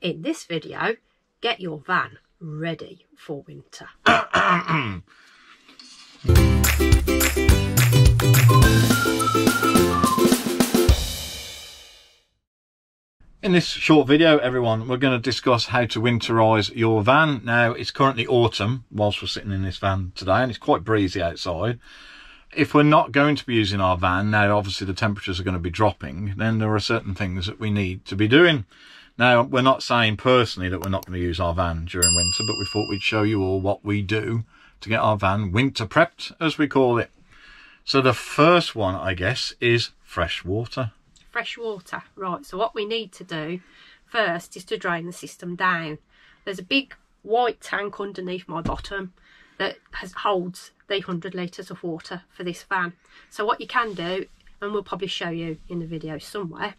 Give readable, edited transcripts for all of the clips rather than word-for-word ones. In this video, get your van ready for winter. In this short video, everyone, we're going to discuss how to winterize your van. Now, it's currently autumn whilst we're sitting in this van today, and it's quite breezy outside. If we're not going to be using our van now, obviously the temperatures are going to be dropping, then there are certain things that we need to be doing. Now, we're not saying personally that we're not going to use our van during winter, but we thought we'd show you all what we do to get our van winter prepped, as we call it. So the first one, I guess, is fresh water. Fresh water, right. So what we need to do first is to drain the system down. There's a big white tank underneath my bottom that holds the 100 litres of water for this van. So what you can do, and we'll probably show you in the video somewhere,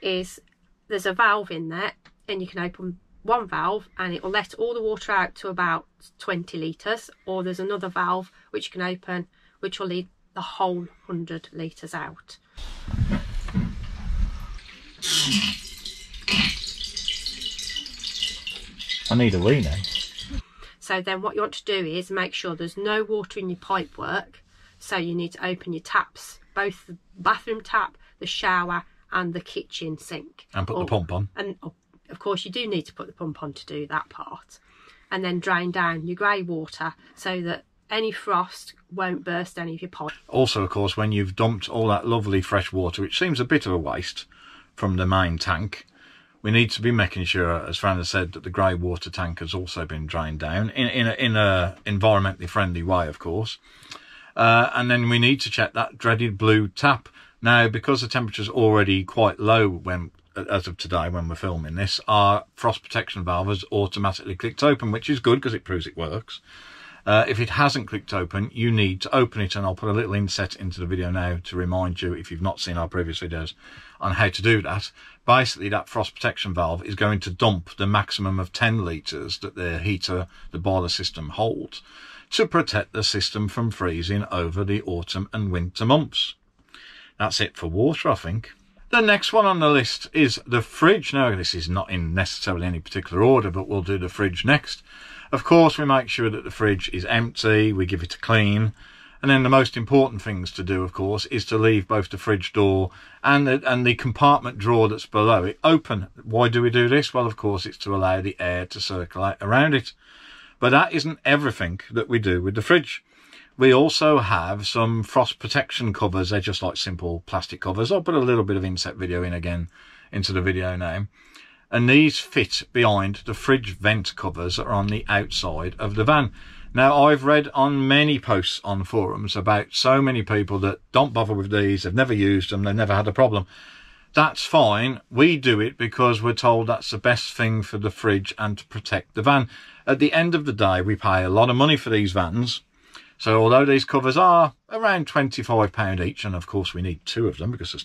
is there's a valve in there, and you can open one valve and it will let all the water out to about 20 litres, or there's another valve which you can open which will lead the whole 100 litres out. I need a wee now. So then what you want to do is make sure there's no water in your pipe work, so you need to open your taps, both the bathroom tap, the shower and the kitchen sink, and put the pump on. And of course you do need to put the pump on to do that part, and then drain down your grey water so that any frost won't burst any of your pipes. Also, of course, when you've dumped all that lovely fresh water, which seems a bit of a waste, from the main tank, we need to be making sure, as Fran has said, that the grey water tank has also been drained down in a environmentally friendly way, of course. And then we need to check that dreaded blue tap. Now, because the temperature's already quite low as of today when we're filming this, our frost protection valve has automatically clicked open, which is good because it proves it works. If it hasn't clicked open, you need to open it, and I'll put a little inset into the video now to remind you, if you've not seen our previous videos, on how to do that. Basically, that frost protection valve is going to dump the maximum of 10 litres that the heater, the boiler system holds, to protect the system from freezing over the autumn and winter months. That's it for water, I think. The next one on the list is the fridge. Now, this is not in necessarily any particular order, but we'll do the fridge next. Of course, we make sure that the fridge is empty, we give it a clean, and then the most important things to do, of course, is to leave both the fridge door and the compartment drawer that's below it open. Why do we do this? Well, of course, it's to allow the air to circulate around it. But that isn't everything that we do with the fridge. We also have some frost protection covers. They're just like simple plastic covers. I'll put a little bit of inset video in again into the video now. And these fit behind the fridge vent covers that are on the outside of the van. Now, I've read on many posts on forums about so many people that don't bother with these, they've never used them, they've never had a problem. That's fine. We do it because we're told that's the best thing for the fridge and to protect the van. At the end of the day, we pay a lot of money for these vans. So although these covers are around £25 each, and of course we need two of them because there's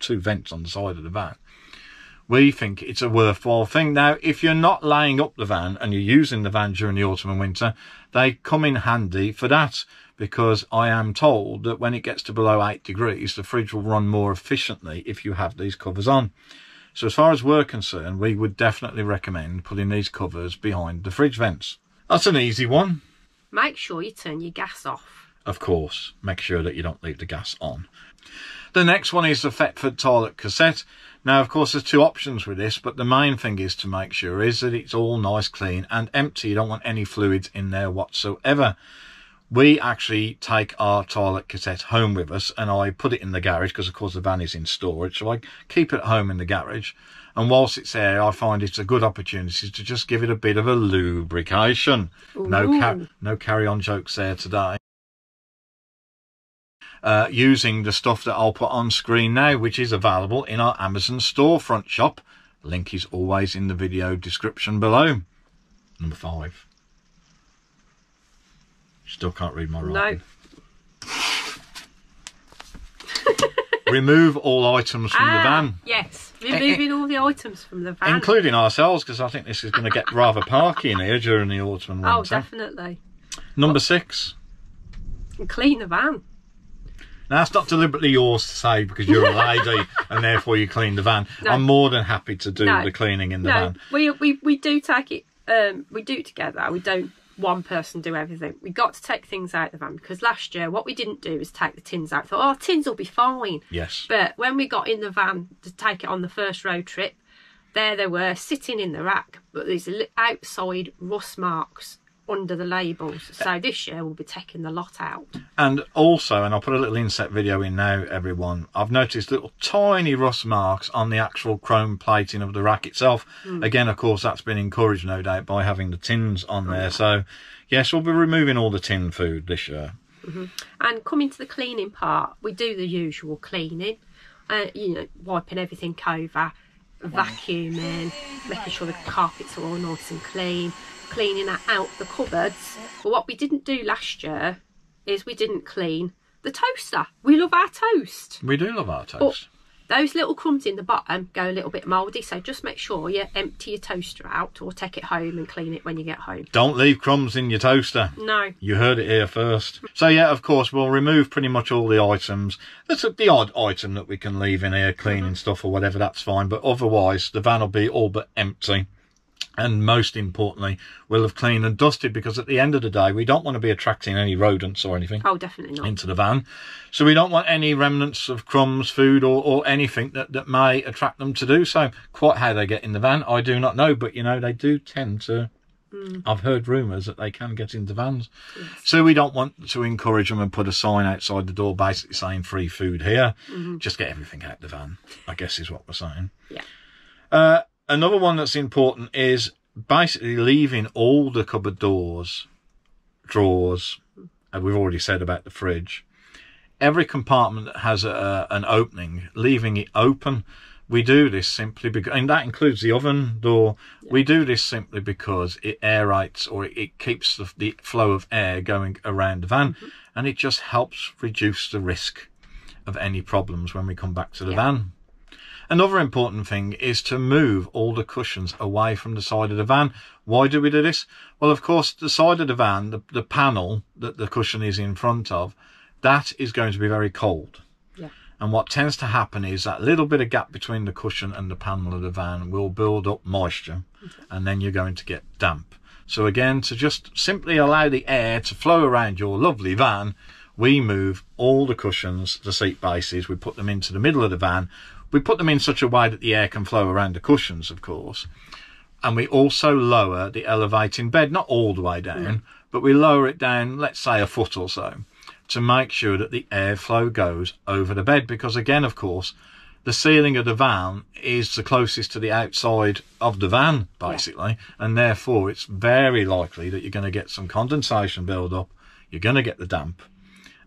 two vents on the side of the van, we think it's a worthwhile thing. Now, if you're not laying up the van and you're using the van during the autumn and winter, they come in handy for that, because I am told that when it gets to below 8 degrees, the fridge will run more efficiently if you have these covers on. So as far as we're concerned, we would definitely recommend putting these covers behind the fridge vents. That's an easy one. Make sure you turn your gas off. Of course, make sure that you don't leave the gas on. The next one is the Thetford toilet cassette. Now, of course, there's two options with this, but the main thing is to make sure is that it's all nice, clean and empty. You don't want any fluids in there whatsoever. We actually take our toilet cassette home with us, and I put it in the garage because, of course, the van is in storage. So I keep it home in the garage. And whilst it's there, I find it's a good opportunity to just give it a bit of a lubrication. Ooh. No carry-on jokes there today. Using the stuff that I'll put on screen now, which is available in our Amazon storefront shop. Link is always in the video description below. Number 5. Still can't read my writing. No. Remove all items from the van. Yes, removing all the items from the van. Including ourselves, because I think this is going to get rather parky in here during the autumn and winter. Oh, definitely. Number 6. Clean the van. Now that's not deliberately yours to say because you're a lady and therefore you clean the van. No. I'm more than happy to do the cleaning in the van. We do take it, we do it together. We don't one person do everything. We got to take things out of the van because last year what we didn't do was take the tins out. Thought, oh, tins will be fine. Yes. But when we got in the van to take it on the first road trip, there they were sitting in the rack, but there's outside rust marks under the labels. So this year we'll be taking the lot out. And also, and I'll put a little inset video in now, everyone, I've noticed little tiny rust marks on the actual chrome plating of the rack itself. Again, of course, that's been encouraged, no doubt, by having the tins on there. So yes, we'll be removing all the tin food this year. And coming to the cleaning part, we do the usual cleaning, you know, wiping everything over, vacuuming, making sure the carpets are all nice and clean, cleaning out the cupboards. But what we didn't do last year is we didn't clean the toaster. We love our toast. We do love our toast. But those little crumbs in the bottom go a little bit mouldy, so just make sure you empty your toaster out or take it home and clean it when you get home. Don't leave crumbs in your toaster. No. You heard it here first. So yeah, of course, we'll remove pretty much all the items. That's the odd item that we can leave in here, cleaning stuff or whatever, that's fine. But otherwise, the van will be all but empty. And most importantly, we'll have cleaned and dusted, because at the end of the day, we don't want to be attracting any rodents or anything. Oh, definitely not. Into the van. So we don't want any remnants of crumbs, food or anything that may attract them to do so. Quite how they get in the van, I do not know. But, you know, they do tend to... I've heard rumours that they can get into vans. Yes. So we don't want to encourage them and put a sign outside the door basically saying free food here. Just get everything out of the van, I guess is what we're saying. Yeah. Another one that's important is basically leaving all the cupboard doors, drawers, and we've already said about the fridge. Every compartment that has an opening, leaving it open. We do this simply because, and that includes the oven door. We do this simply because it aerates, or it keeps the flow of air going around the van, and it just helps reduce the risk of any problems when we come back to the van. Another important thing is to move all the cushions away from the side of the van. Why do we do this? Well, of course, the side of the van, the panel that the cushion is in front of, that is going to be very cold. Yeah. And what tends to happen is that little bit of gap between the cushion and the panel of the van will build up moisture, and then you're going to get damp. So again, to just simply allow the air to flow around your lovely van, we move all the cushions, the seat bases, we put them into the middle of the van. We put them in such a way that the air can flow around the cushions, of course. And we also lower the elevating bed, not all the way down, but we lower it down, let's say a foot or so, to make sure that the airflow goes over the bed. Because again, of course, the ceiling of the van is the closest to the outside of the van, basically. And therefore, it's very likely that you're going to get some condensation build up. You're going to get the damp.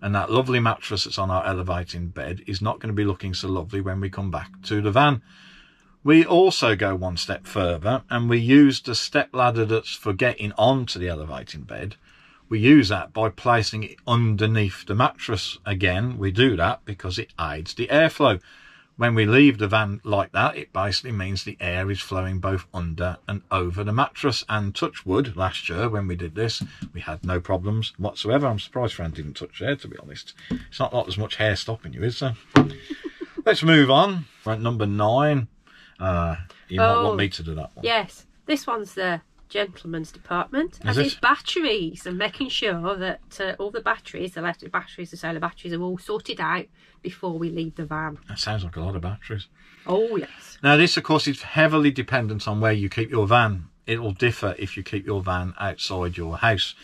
And that lovely mattress that's on our elevating bed is not going to be looking so lovely when we come back to the van. We also go one step further, and we use the step ladder that's for getting onto the elevating bed. We use that by placing it underneath the mattress. Again, we do that because it aids the airflow. When we leave the van like that, it basically means the air is flowing both under and over the mattress. And touch wood, last year when we did this, we had no problems whatsoever. I'm surprised Fran didn't touch there, to be honest. It's not like there's much hair stopping you, is there? Let's move on. We're at number 9. You might want me to do that one. Yes, this one's the gentleman's department. Is and it? It's batteries, and making sure that all the batteries, the electric batteries, the solar batteries, are all sorted out before we leave the van. That sounds like a lot of batteries. Oh yes. Now this, of course, is heavily dependent on where you keep your van. It will differ if you keep your van outside your house.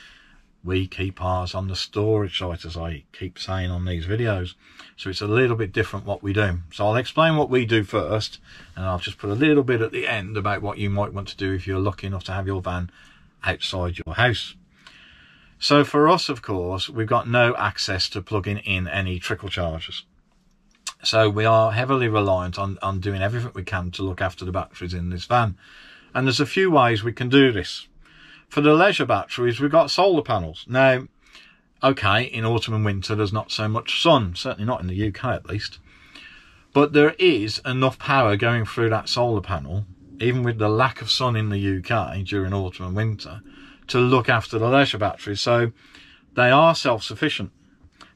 We keep ours on the storage site, as I keep saying on these videos. So it's a little bit different what we do. So I'll explain what we do first, and I'll just put a little bit at the end about what you might want to do if you're lucky enough to have your van outside your house. So for us, of course, we've got no access to plugging in any trickle chargers. So we are heavily reliant on doing everything we can to look after the batteries in this van. And there's a few ways we can do this. For the leisure batteries, we've got solar panels. Now, okay, in autumn and winter, there's not so much sun, certainly not in the UK at least. But there is enough power going through that solar panel, even with the lack of sun in the UK during autumn and winter, to look after the leisure batteries. So they are self-sufficient.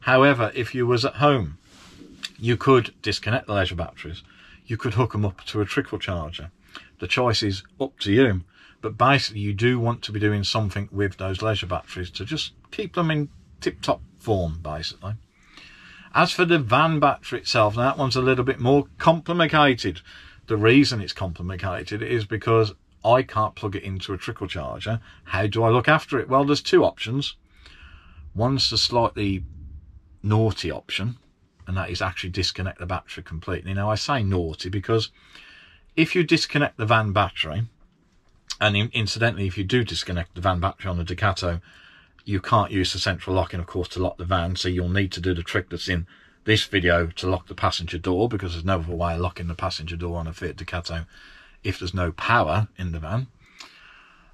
However, if you was at home, you could disconnect the leisure batteries. You could hook them up to a trickle charger. The choice is up to you. But basically, you do want to be doing something with those leisure batteries to just keep them in tip-top form, basically. As for the van battery itself, now that one's a little bit more complicated. The reason it's complicated is because I can't plug it into a trickle charger. How do I look after it? Well, there's two options. One's the slightly naughty option, and that is actually disconnect the battery completely. Now, I say naughty because if you disconnect the van battery, and incidentally, if you do disconnect the van battery on the Ducato, you can't use the central locking, of course, to lock the van, so you'll need to do the trick that's in this video to lock the passenger door, because there's no other way of locking the passenger door on a Fiat Ducato if there's no power in the van.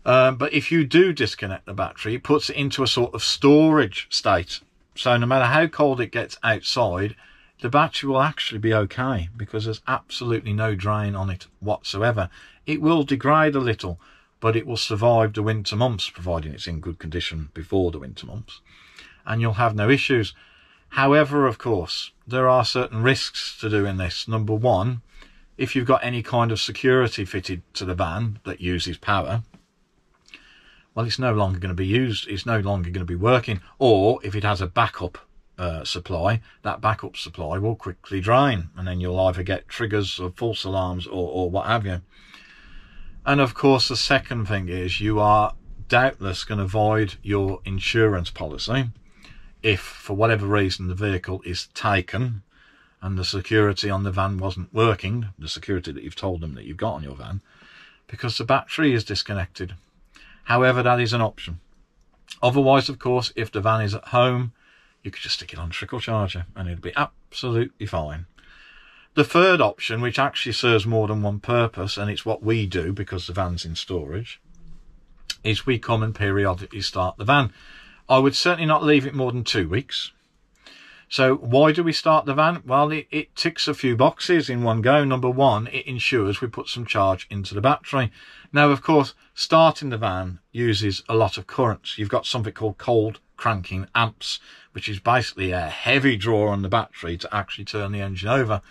But if you do disconnect the battery, it puts it into a sort of storage state. So no matter how cold it gets outside, the battery will actually be okay, because there's absolutely no drain on it whatsoever. It will degrade a little, but it will survive the winter months, providing it's in good condition before the winter months, and you'll have no issues. However, of course, there are certain risks to doing this. Number one, if you've got any kind of security fitted to the van that uses power, well, it's no longer going to be used, it's no longer going to be working, or if it has a backup supply, that backup supply will quickly drain, and then you'll either get triggers or false alarms or what have you. And of course, the second thing is you are doubtless going to void your insurance policy if, for whatever reason, the vehicle is taken and the security on the van wasn't working, the security that you've told them that you've got on your van, because the battery is disconnected. However, that is an option. Otherwise, of course, if the van is at home, you could just stick it on a trickle charger and it'll be absolutely fine. The third option, which actually serves more than one purpose, and it's what we do because the van's in storage, is we come and periodically start the van. I would certainly not leave it more than 2 weeks. So why do we start the van? Well, it ticks a few boxes in one go. Number one, it ensures we put some charge into the battery. Now, of course, starting the van uses a lot of currents. You've got something called cold cranking amps, which is basically a heavy draw on the battery to actually turn the engine over.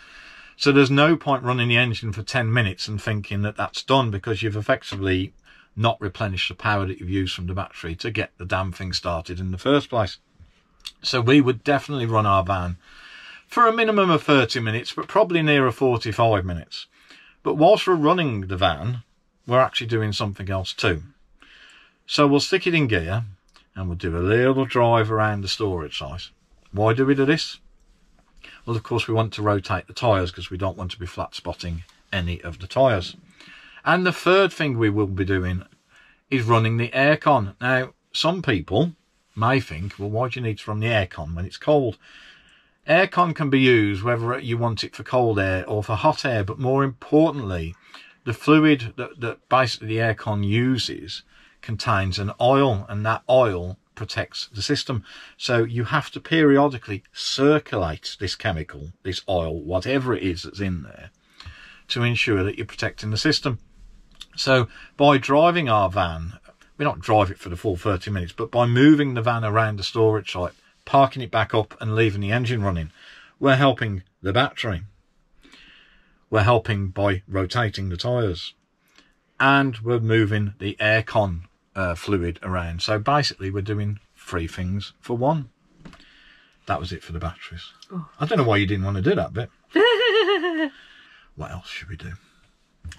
So there's no point running the engine for 10 minutes and thinking that that's done, because you've effectively not replenished the power that you've used from the battery to get the damn thing started in the first place. So we would definitely run our van for a minimum of 30 minutes, but probably nearer 45 minutes. But whilst we're running the van, we're actually doing something else too. So we'll stick it in gear and we'll do a little drive around the storage site. Why do we do this? Well, of course, we want to rotate the tyres because we don't want to be flat spotting any of the tyres. And the third thing we will be doing is running the aircon. Now, some people may think, well, why do you need to run the aircon when it's cold? Aircon can be used whether you want it for cold air or for hot air, but more importantly, the fluid that basically the aircon uses contains an oil, and that oil protects the system. So you have to periodically circulate this chemical, this oil, whatever it is that's in there, to ensure that you're protecting the system. So by driving our van, we don't drive it for the full 30 minutes, but by moving the van around the storage site, parking it back up and leaving the engine running, we're helping the battery. We're helping by rotating the tyres, and we're moving the aircon fluid around. So basically we're doing three things for one. That was it for the batteries. Oh. I don't know why you didn't want to do that bit. What else should we do?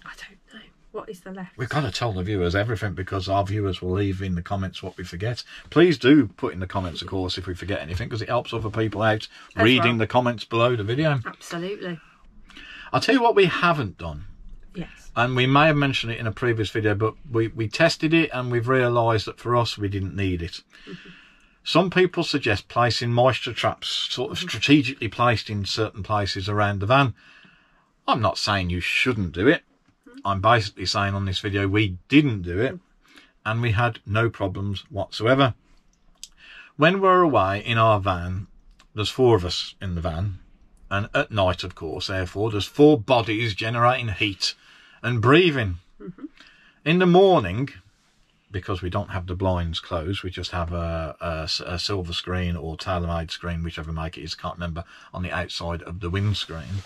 I don't know. What is the left? We've got to tell the viewers everything, because our viewers will leave in the comments what we forget. Please do put in the comments, of course, if we forget anything, because it helps other people out reading the comments below the video. Absolutely. I'll tell you what we haven't done. Yes. And we may have mentioned it in a previous video, but we tested it and we've realised that for us, we didn't need it. Mm-hmm. Some people suggest placing moisture traps, sort of strategically placed in certain places around the van. I'm not saying you shouldn't do it. Mm-hmm. I'm basically saying on this video, we didn't do it, and we had no problems whatsoever. When we're away in our van, there's four of us in the van. And at night, of course, therefore, there's four bodies generating heat and breathing. Mm-hmm. In the morning, because we don't have the blinds closed, we just have a silver screen or tailor-made screen, whichever make it is, can't remember, on the outside of the windscreen.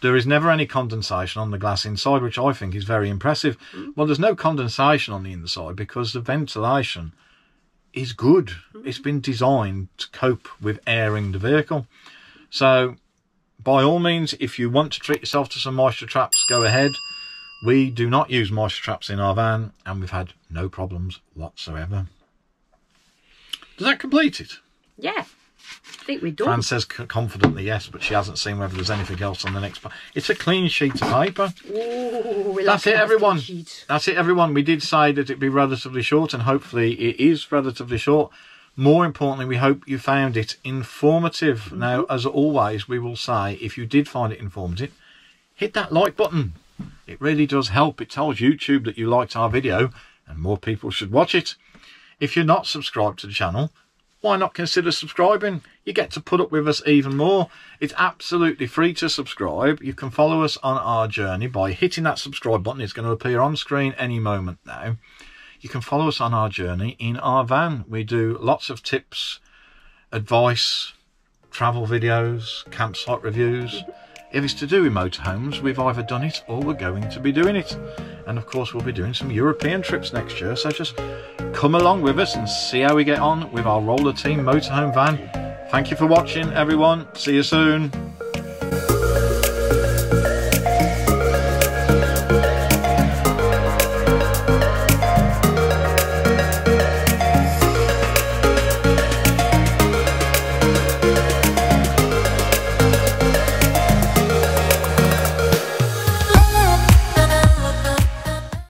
There is never any condensation on the glass inside, which I think is very impressive. Well, there's no condensation on the inside because the ventilation is good. It's been designed to cope with airing the vehicle. So by all means, if you want to treat yourself to some moisture traps, go ahead. We do not use moisture traps in our van, and we've had no problems whatsoever. Does that complete it? Yeah, I think we do. Fran says confidently yes, but she hasn't seen whether there's anything else on the next part. It's a clean sheet of paper. Ooh, we love it, everyone. That's it, everyone. We did say that it'd be relatively short, and hopefully it is relatively short. More importantly, we hope you found it informative. Mm-hmm. Now, as always, we will say, if you did find it informative, hit that like button. It really does help. It tells YouTube that you liked our video, and more people should watch it. If you're not subscribed to the channel, why not consider subscribing? You get to put up with us even more. It's absolutely free to subscribe. You can follow us on our journey by hitting that subscribe button. It's going to appear on screen any moment now. You can follow us on our journey in our van. We do lots of tips, advice, travel videos, campsite reviews. If it's to do with motorhomes, we've either done it or we're going to be doing it. And of course, we'll be doing some European trips next year. So just come along with us and see how we get on with our Roller Team Motorhome van. Thank you for watching, everyone. See you soon.